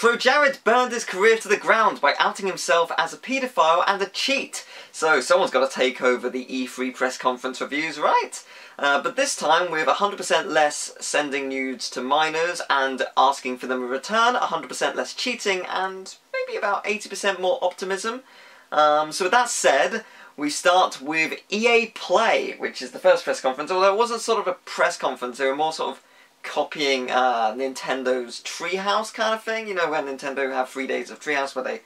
ProJared burned his career to the ground by outing himself as a paedophile and a cheat. So someone's got to take over the E3 press conference reviews, right? But this time with 100% less sending nudes to minors and asking for them in return, 100% less cheating, and maybe about 80% more optimism. So with that said, we start with EA Play, which is the first press conference, although it wasn't sort of a press conference, they were more sort of copying Nintendo's Treehouse kind of thing, you know, where Nintendo have 3 days of Treehouse where they...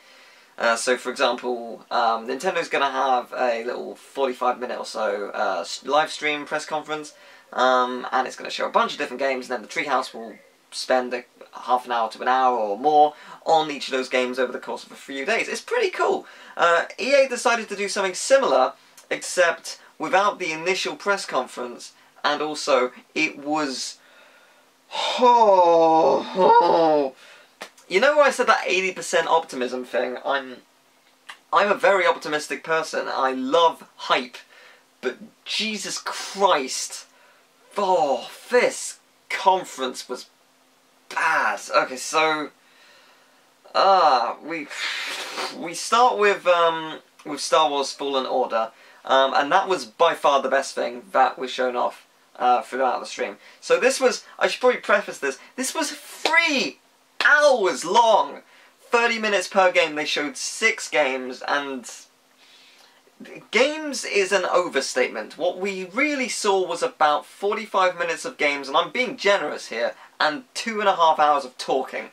so, for example, Nintendo's going to have a little 45-minute or so live stream press conference, and it's going to show a bunch of different games, and then the Treehouse will spend a half an hour to an hour or more on each of those games over the course of a few days. It's pretty cool. EA decided to do something similar, except without the initial press conference, and also it was... You know where I said that 80% optimism thing? I'm a very optimistic person. I love hype. But Jesus Christ. Oh, this conference was bad. Okay, so... we start with Star Wars: Fallen Order. And that was by far the best thing that was shown off throughout the stream. So this was... I should probably preface this. This was free! Hours long! 30 minutes per game. They showed 6 games, and... Games is an overstatement. What we really saw was about 45 minutes of games, and I'm being generous here, and 2.5 hours of talking.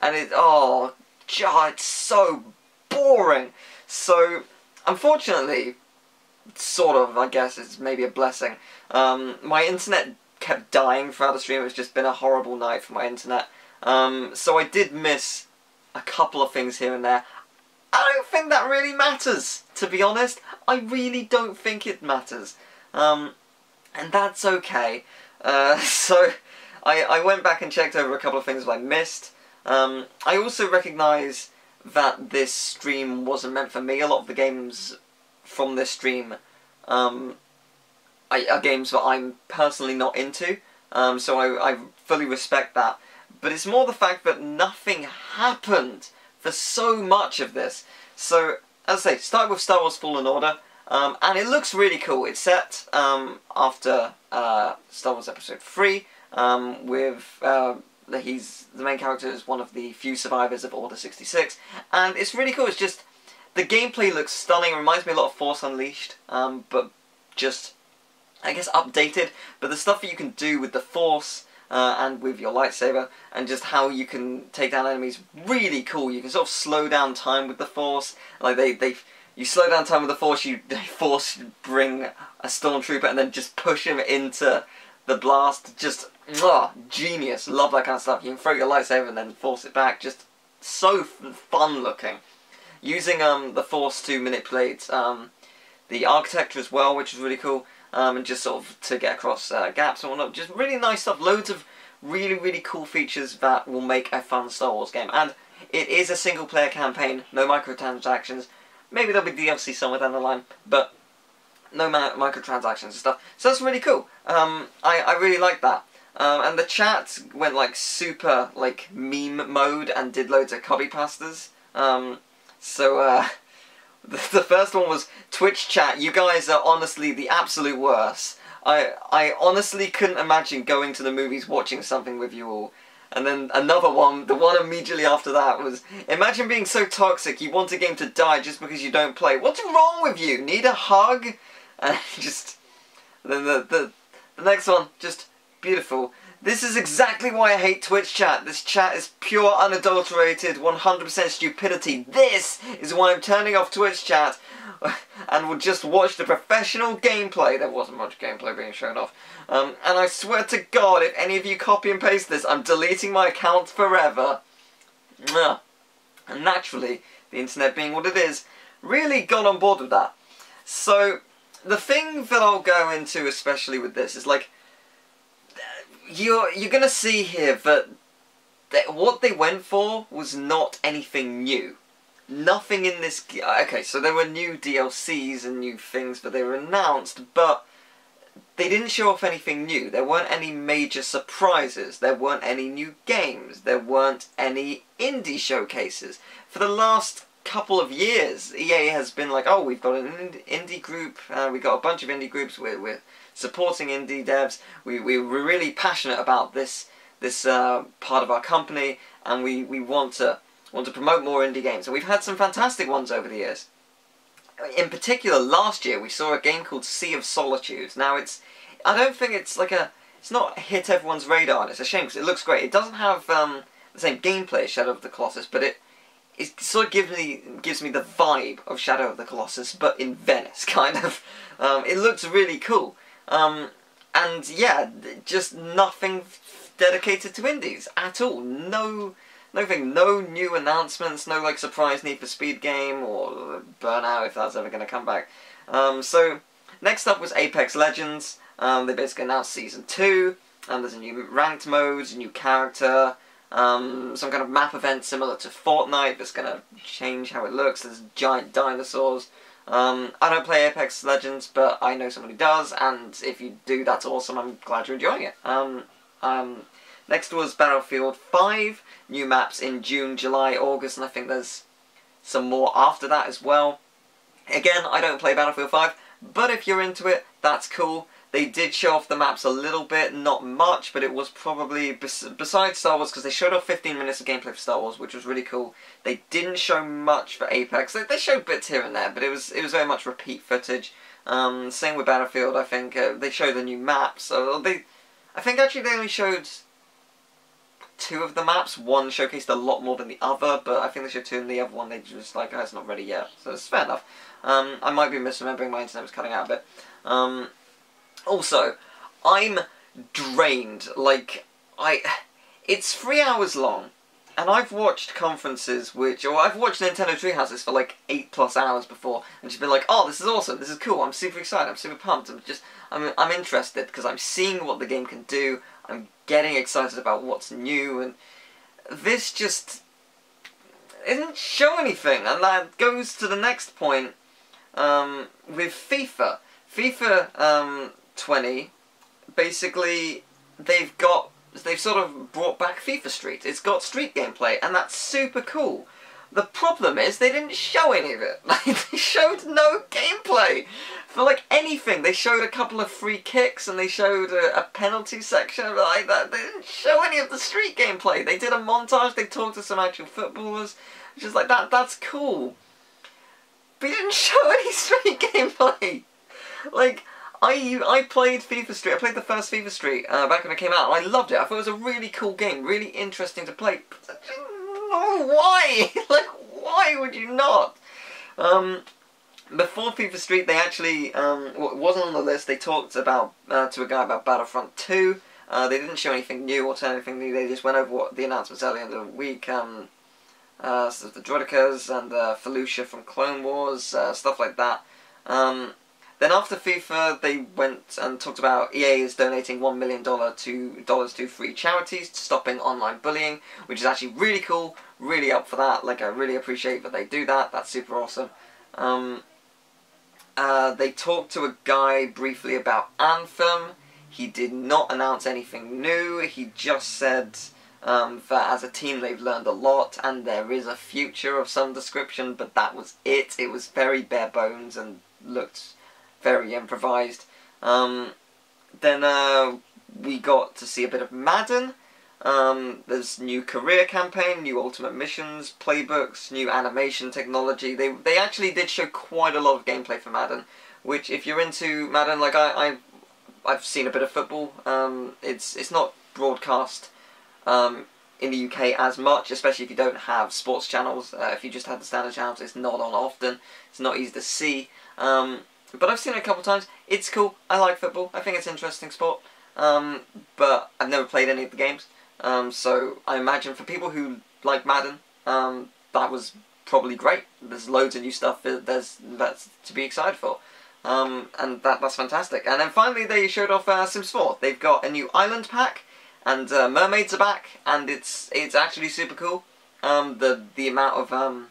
And it... oh... God, it's so boring! So, unfortunately, sort of, I guess, it's maybe a blessing. My internet kept dying throughout the stream. It's just been a horrible night for my internet. So I did miss a couple of things here and there. I don't think that really matters, to be honest. I really don't think it matters. And that's okay. So I went back and checked over a couple of things that I missed. I also recognise that this stream wasn't meant for me. A lot of the games from this stream are games that I'm personally not into. So I fully respect that. But it's more the fact that nothing happened for so much of this. So, as I say, start with Star Wars Fallen Order, and it looks really cool. It's set after Star Wars Episode 3, with the main character is one of the few survivors of Order 66, and it's really cool. It's just, the gameplay looks stunning. It reminds me a lot of Force Unleashed, but just, I guess, updated. But the stuff that you can do with the Force... and with your lightsaber, and just how you can take down enemies, really cool. You can sort of slow down time with the Force. Like you slow down time with the Force. You bring a stormtrooper and then just push him into the blast. Just genius. Love that kind of stuff. You can throw your lightsaber and then force it back. Just so fun looking. Using the Force to manipulate the architecture as well, which is really cool. And just sort of to get across gaps and whatnot. Just really nice stuff. Loads of really, really cool features that will make a fun Star Wars game. And it is a single-player campaign. No microtransactions. Maybe there'll be DLC somewhere down the line. But no microtransactions and stuff. So that's really cool. I really like that. And the chat went like super like meme mode and did loads of copypastas. The first one was Twitch chat. You guys are honestly the absolute worst. I honestly couldn't imagine going to the movies watching something with you all. And then another one, the one immediately after that was, imagine being so toxic you want a game to die just because you don't play. What's wrong with you? Need a hug? And just... Then the next one, just beautiful. This is exactly why I hate Twitch chat. This chat is pure, unadulterated, 100% stupidity. This is why I'm turning off Twitch chat and will just watch the professional gameplay. There wasn't much gameplay being shown off. And I swear to God, if any of you copy and paste this, I'm deleting my account forever. And naturally, the internet being what it is, really got on board with that. So, the thing that I'll go into especially with this is like, you're gonna see here that what they went for was not anything new. Nothing in this... Okay, so there were new DLCs and new things that they were announced, but they didn't show off anything new. There weren't any major surprises. There weren't any new games. There weren't any indie showcases. For the last couple of years, EA has been like, oh, we've got an indie group, we've got a bunch of indie groups, we're supporting indie devs, we're really passionate about this part of our company, and we want to promote more indie games. And we've had some fantastic ones over the years. In particular, last year we saw a game called Sea of Solitude. Now I don't think it's like it's not hit everyone's radar, and it's a shame because it looks great. It doesn't have the same gameplay as Shadow of the Colossus, but it sort of gives me the vibe of Shadow of the Colossus, but in Venice, kind of. It looks really cool. And yeah, just nothing dedicated to indies at all. No new announcements, no like surprise Need for Speed game or Burnout if that's ever going to come back. So next up was Apex Legends. They basically announced Season 2, and there's a new ranked mode, a new character, some kind of map event similar to Fortnite that's going to change how it looks. There's giant dinosaurs. I don't play Apex Legends, but I know someone who does, and if you do, that's awesome. I'm glad you're enjoying it. Next was Battlefield V, new maps in June, July, August, and I think there's some more after that as well. Again, I don't play Battlefield V, but if you're into it, that's cool. They did show off the maps a little bit, not much, but it was probably, besides Star Wars, because they showed off 15 minutes of gameplay for Star Wars, which was really cool. They didn't show much for Apex. They showed bits here and there, but it was very much repeat footage. Same with Battlefield, I think. They showed the new maps. I think actually they only showed two of the maps. One showcased a lot more than the other, but I think they showed two, and the other one they just like, oh, it's not ready yet, so it's fair enough. I might be misremembering, my internet was cutting out a bit. Also, I'm drained. Like, it's 3 hours long, and I've watched conferences I've watched Nintendo Treehouses for like 8+ hours before, and just been like, oh, this is awesome, this is cool, I'm super excited, I'm super pumped, I'm interested, because I'm seeing what the game can do, I'm getting excited about what's new, and this just isn't show anything. And that goes to the next point, with FIFA. FIFA 20, basically, they've sort of brought back FIFA Street. It's got street gameplay, and that's super cool. The problem is they didn't show any of it. Like, they showed no gameplay for like anything. They showed a couple of free kicks, and they showed a penalty section, but like that, they didn't show any of the street gameplay. They did a montage. They talked to some actual footballers. Just like that. That's cool. But you didn't show any street gameplay. Like, I played FIFA Street. I played the first FIFA Street back when it came out, and I loved it. I thought it was a really cool game, really interesting to play. But why? Like, why would you not? Before FIFA Street, they actually, it wasn't on the list, they talked about to a guy about Battlefront 2. They didn't show anything new or tell anything new. They just went over what the announcements earlier in the week. So the Droidekas and Felucia from Clone Wars, stuff like that. Then after FIFA, they went and talked about EA is donating $1 million to free charities, stopping online bullying, which is actually really cool, really up for that. Like, I really appreciate that they do that. That's super awesome. They talked to a guy briefly about Anthem. He did not announce anything new. He just said that as a team they've learned a lot, and there is a future of some description, but that was it. It was very bare bones and looked very improvised. Then we got to see a bit of Madden. There's new career campaign, new ultimate missions, playbooks, new animation technology. They actually did show quite a lot of gameplay for Madden, which if you're into Madden, like I've seen a bit of football. It's not broadcast in the UK as much, especially if you don't have sports channels. If you just have the standard channels, it's not on often. It's not easy to see. But I've seen it a couple times. It's cool. I like football. I think it's an interesting sport. But I've never played any of the games. So I imagine for people who like Madden, that was probably great. There's loads of new stuff that's to be excited for. And that's fantastic. And then finally they showed off Sims 4. They've got a new island pack, and mermaids are back, and it's actually super cool. The amount of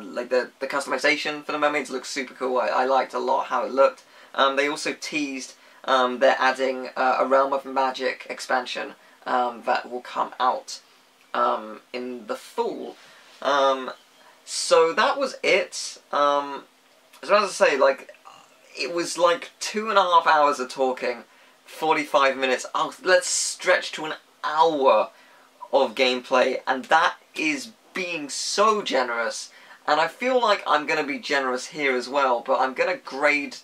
like the customization for the mermaids looks super cool. I liked a lot how it looked. They also teased they're adding a Realm of Magic expansion that will come out in the fall. So that was it. So as I say, like, it was like 2.5 hours of talking, 45 minutes. Oh, let's stretch to an hour of gameplay, and that is being so generous. And I feel like I'm going to be generous here as well, but I'm going to grade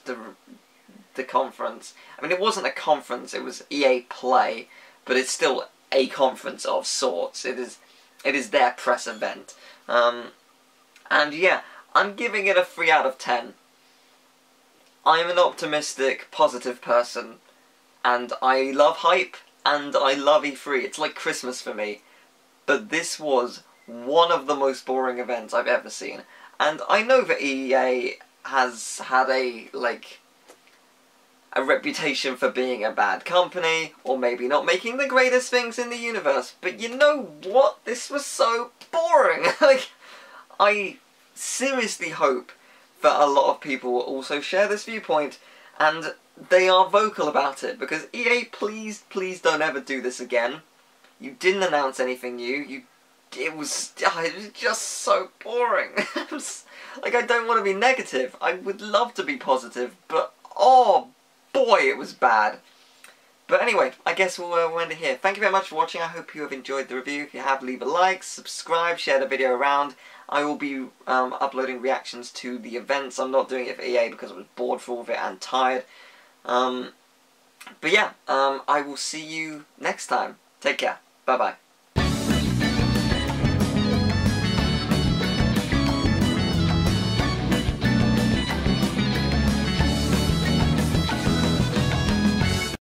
the conference. I mean, it wasn't a conference, it was EA Play, but it's still a conference of sorts. It is their press event. And yeah, I'm giving it a 3 out of 10. I'm an optimistic, positive person, and I love hype, and I love E3. It's like Christmas for me. But this was one of the most boring events I've ever seen. And I know that EA has had a reputation for being a bad company, or maybe not making the greatest things in the universe, but you know what? This was so boring! Like, I seriously hope that a lot of people will also share this viewpoint, and they are vocal about it, because EA, please, please don't ever do this again. You didn't announce anything new, it was just so boring. Like, I don't want to be negative, I would love to be positive, but oh boy, it was bad. But anyway, I guess we'll end it here. Thank you very much for watching, I hope you have enjoyed the review. If you have, leave a like, subscribe, share the video around. I will be uploading reactions to the events. I'm not doing it for EA because I was bored for all of it and tired. But yeah, I will see you next time. Take care, bye bye.